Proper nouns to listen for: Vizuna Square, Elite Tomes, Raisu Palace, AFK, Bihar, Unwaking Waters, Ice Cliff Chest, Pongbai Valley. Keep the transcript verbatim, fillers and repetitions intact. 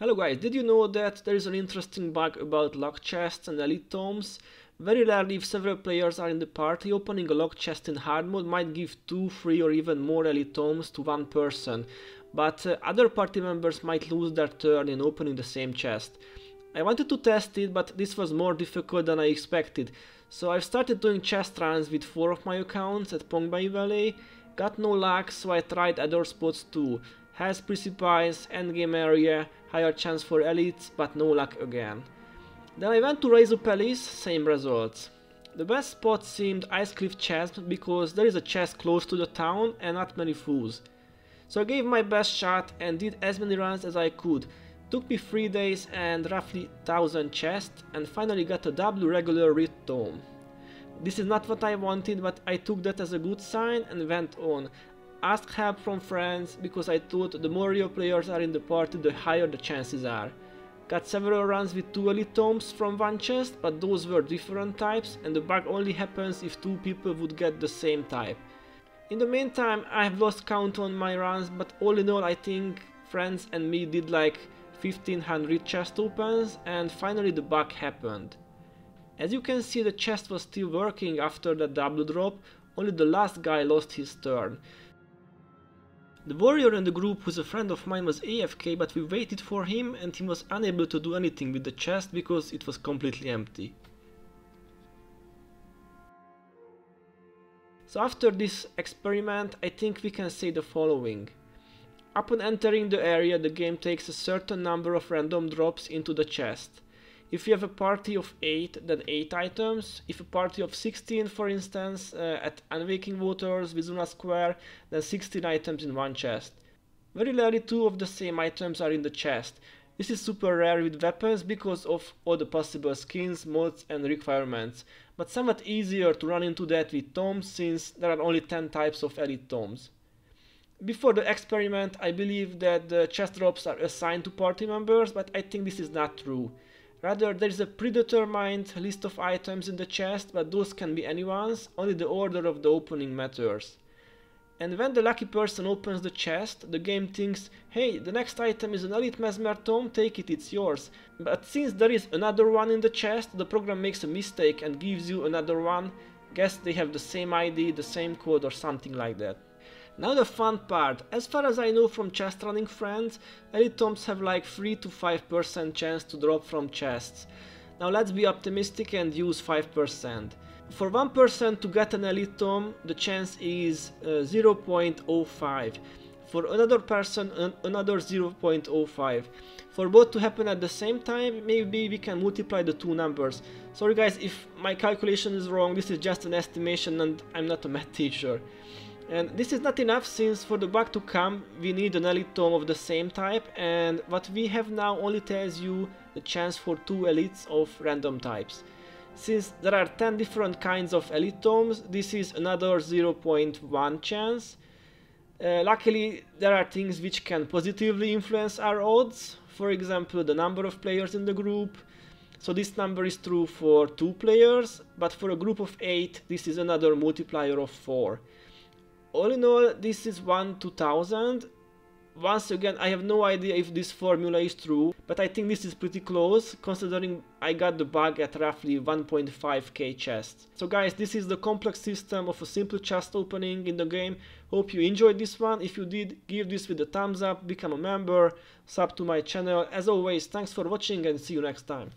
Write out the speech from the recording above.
Hello guys, did you know that there is an interesting bug about locked chests and elite tomes? Very rarely, if several players are in the party, opening a locked chest in hard mode might give two, three or even more elite tomes to one person, but uh, other party members might lose their turn in opening the same chest. I wanted to test it, but this was more difficult than I expected, so I've started doing chest runs with four of my accounts at Pongbai Valley, got no luck, so I tried other spots too. Has precipice, endgame area, higher chance for elites, but no luck again. Then I went to Raisu Palace, same results. The best spot seemed Ice Cliff Chest because there is a chest close to the town and not many fools. So I gave my best shot and did as many runs as I could. Took me three days and roughly one thousand chests, and finally got a double regular writ tome. This is not what I wanted, but I took that as a good sign and went on. Ask help from friends, because I thought the more your players are in the party, the higher the chances are. Got several runs with two elite tomes from one chest, but those were different types and the bug only happens if two people would get the same type. In the meantime, I have lost count on my runs, but all in all I think friends and me did like fifteen hundred chest opens and finally the bug happened. As you can see, the chest was still working after the double drop, only the last guy lost his turn. The warrior in the group who's a friend of mine was A F K, but we waited for him and he was unable to do anything with the chest because it was completely empty. So after this experiment, I think we can say the following. Upon entering the area, the game takes a certain number of random drops into the chest. If you have a party of eight, then eight items. If a party of sixteen, for instance, uh, at Unwaking Waters, Vizuna Square, then sixteen items in one chest. Very rarely two of the same items are in the chest. This is super rare with weapons because of all the possible skins, mods and requirements, but somewhat easier to run into that with tomes since there are only ten types of elite tomes. Before the experiment, I believe that the chest drops are assigned to party members, but I think this is not true. Rather, there is a predetermined list of items in the chest, but those can be anyone's, only the order of the opening matters. And when the lucky person opens the chest, the game thinks, hey, the next item is an elite mesmer tome, take it, it's yours. But since there is another one in the chest, the program makes a mistake and gives you another one. Guess they have the same I D, the same code or something like that. Now the fun part. As far as I know from chest running friends, elite tomes have like three to five percent chance to drop from chests. Now let's be optimistic and use five percent. For one person to get an elite tome, the chance is uh, zero point zero five. For another person, an another zero point zero five. For both to happen at the same time, maybe we can multiply the two numbers. Sorry guys, if my calculation is wrong, this is just an estimation and I'm not a math teacher. And this is not enough, since for the bug to come we need an elite tome of the same type, and what we have now only tells you the chance for two elites of random types. Since there are ten different kinds of elite tomes, this is another zero point one chance. Uh, luckily there are things which can positively influence our odds, for example the number of players in the group. So this number is true for two players, but for a group of eight this is another multiplier of four. All in all, this is one to two thousand. Once again, I have no idea if this formula is true, but I think this is pretty close, considering I got the bug at roughly one point five K chests. So guys, this is the complex system of a simple chest opening in the game. Hope you enjoyed this one. If you did, give this video a thumbs up, become a member, sub to my channel. As always, thanks for watching and see you next time.